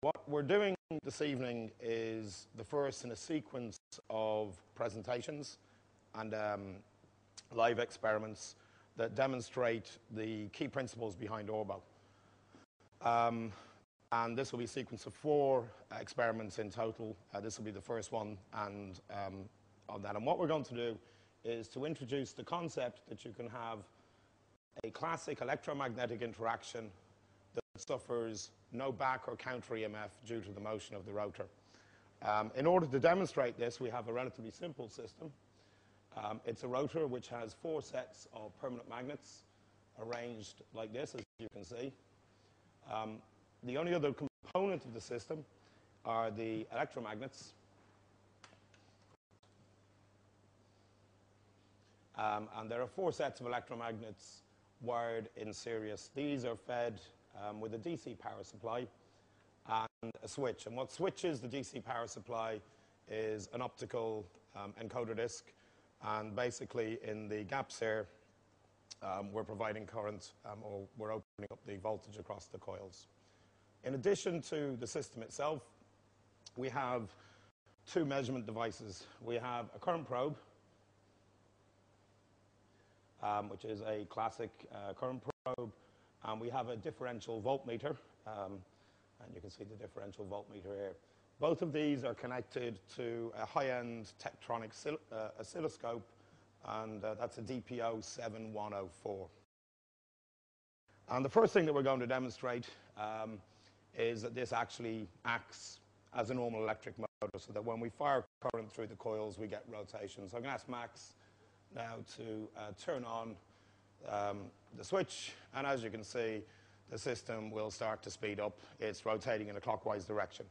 What we're doing this evening is the first in a sequence of presentations and live experiments that demonstrate the key principles behind Orbo. And this will be a sequence of 4 experiments in total. This will be the first one and on that. And what we're going to do is to introduce the concept that you can have a classic electromagnetic interaction that suffers no back or counter EMF due to the motion of the rotor. In order to demonstrate this, we have a relatively simple system. It's a rotor which has 4 sets of permanent magnets arranged like this, as you can see. The only other component of the system are the electromagnets. And there are 4 sets of electromagnets wired in series. These are fed with a DC power supply and a switch. And what switches the DC power supply is an optical encoder disc. And basically, in the gaps here, we're providing current, or we're opening up the voltage across the coils. In addition to the system itself, we have 2 measurement devices. We have a current probe, which is a classic current probe. And we have a differential voltmeter, and you can see the differential voltmeter here. Both of these are connected to a high-end Tektronix oscilloscope, and that's a DPO7104. And the first thing that we're going to demonstrate is that this actually acts as a normal electric motor, so that when we fire current through the coils, we get rotation. So I'm going to ask Max now to turn on the switch, and as you can see, the system will start to speed up. It's rotating in a clockwise direction.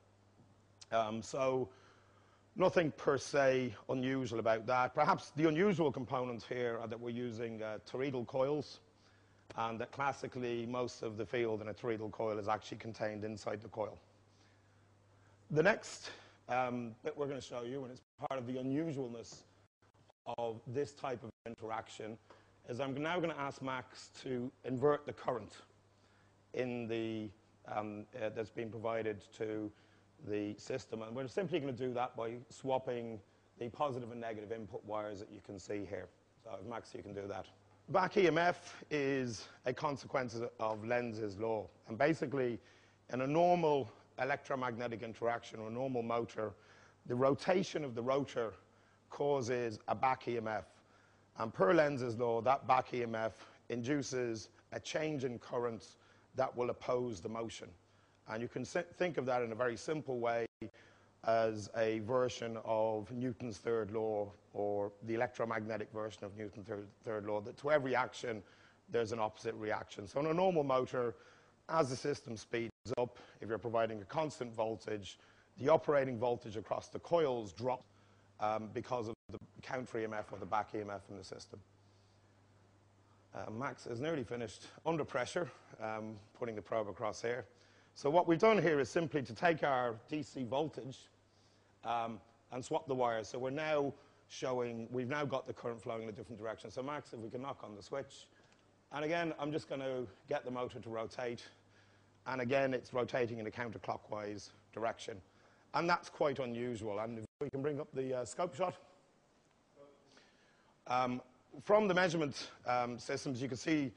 So nothing per se unusual about that. Perhaps the unusual components here are that we're using toroidal coils, and that classically most of the field in a toroidal coil is actually contained inside the coil. The next bit we're going to show you, and it's part of the unusualness of this type of interaction, is I'm now going to ask Max to invert the current in the, that's being provided to the system. And we're simply going to do that by swapping the positive and negative input wires that you can see here. So Max, you can do that. Back EMF is a consequence of Lenz's law. And basically, in a normal electromagnetic interaction or normal motor, the rotation of the rotor causes a back EMF. And per Lenz's law, that back EMF induces a change in current that will oppose the motion. And you can think of that in a very simple way as a version of Newton's third law, or the electromagnetic version of Newton's third law, that to every action, there's an opposite reaction. So in a normal motor, as the system speeds up, if you're providing a constant voltage, the operating voltage across the coils drops because of the counter EMF or the back EMF in the system. Max is nearly finished under pressure, putting the probe across here. So what we've done here is simply to take our DC voltage and swap the wires. So we're now showing, we've now got the current flowing in a different direction. So Max, if we can knock on the switch. And again, I'm just going to get the motor to rotate. And again, it's rotating in a counterclockwise direction. And that's quite unusual. And if we can bring up the scope shot. From the measurement systems, you can see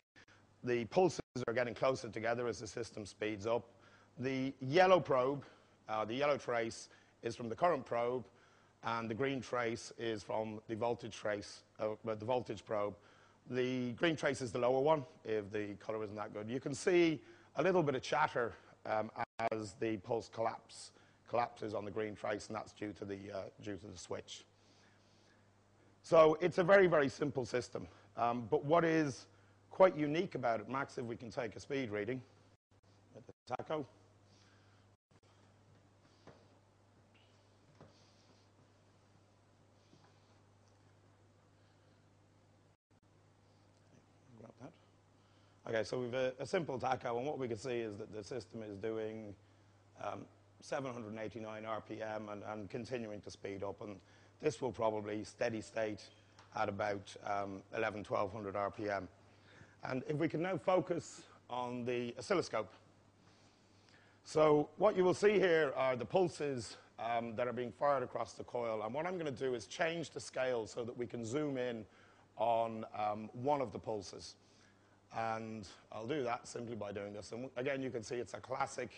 the pulses are getting closer together as the system speeds up. The yellow probe, the yellow trace, is from the current probe, and the green trace is from the voltage trace, the voltage probe. The green trace is the lower one, if the color isn't that good. You can see a little bit of chatter as the pulse collapses on the green trace, and that's due to the switch. So it's a very, very simple system. But what is quite unique about it, Max, if we can take a speed reading at the tacho. Grab that. Okay, so we've a simple tacho, and what we can see is that the system is doing 789 RPM and continuing to speed up. And this will probably steady state at about 1,200 RPM. And if we can now focus on the oscilloscope. So what you will see here are the pulses that are being fired across the coil. And what I'm going to do is change the scale so that we can zoom in on one of the pulses. And I'll do that simply by doing this. And again, you can see it's a classic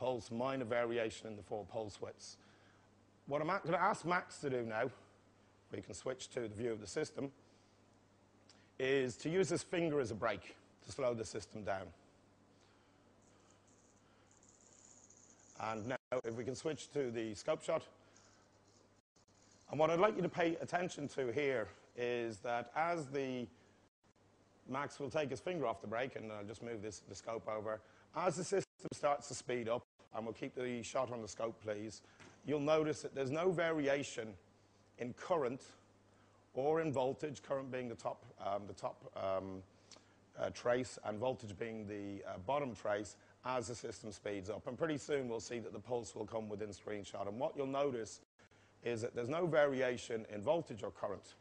pulse, minor variation in the four pulse widths. What I'm going to ask Max to do now, we can switch to the view of the system, is to use his finger as a brake to slow the system down. And now, if we can switch to the scope shot. And what I'd like you to pay attention to here is that as the Max will take his finger off the brake, and I'll just move the scope over. As the system starts to speed up, and we'll keep the shot on the scope, please, you'll notice that there's no variation in current or in voltage, current being the top trace and voltage being the bottom trace as the system speeds up. And pretty soon we'll see that the pulse will come within screenshot. And what you'll notice is that there's no variation in voltage or current.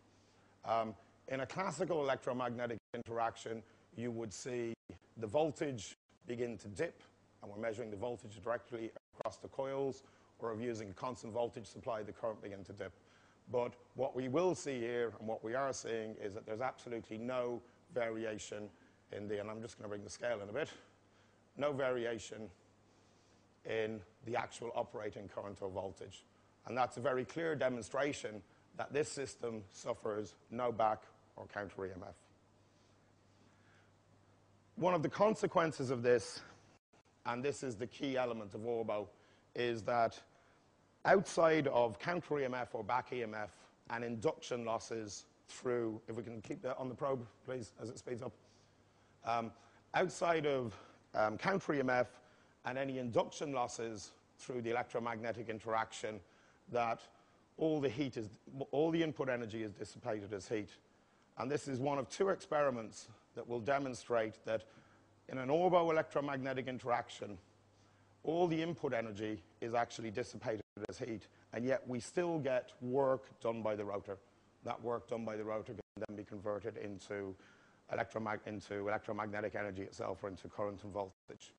In a classical electromagnetic interaction, you would see the voltage begin to dip, and we're measuring the voltage directly across the coils, or if using a constant voltage supply, the current begin to dip. But what we will see here, and what we are seeing, is that there's absolutely no variation in the, and I'm just going to bring the scale in a bit, no variation in the actual operating current or voltage. And that's a very clear demonstration that this system suffers no back or counter EMF. One of the consequences of this, and this is the key element of Orbo, is that outside of counter EMF or back EMF and induction losses through, if we can keep that on the probe, please, as it speeds up, outside of counter EMF and any induction losses through the electromagnetic interaction, that all the input energy is dissipated as heat. And this is one of two experiments that will demonstrate that in an Orbo electromagnetic interaction, all the input energy is actually dissipated as heat, and yet we still get work done by the rotor. That work done by the rotor can then be converted into electromagnetic energy itself, or into current and voltage.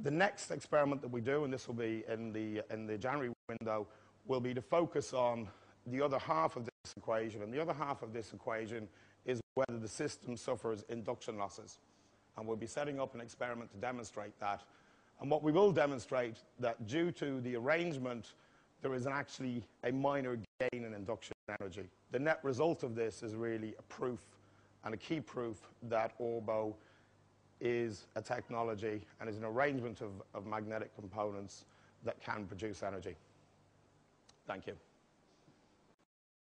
The next experiment that we do, and this will be in the January window, will be to focus on the other half of this equation. And the other half of this equation is whether the system suffers induction losses. And we'll be setting up an experiment to demonstrate that. And what we will demonstrate that due to the arrangement, there is actually a minor gain in induction energy. The net result of this is really a proof, and a key proof, that Orbo is a technology and is an arrangement of magnetic components that can produce energy. Thank you.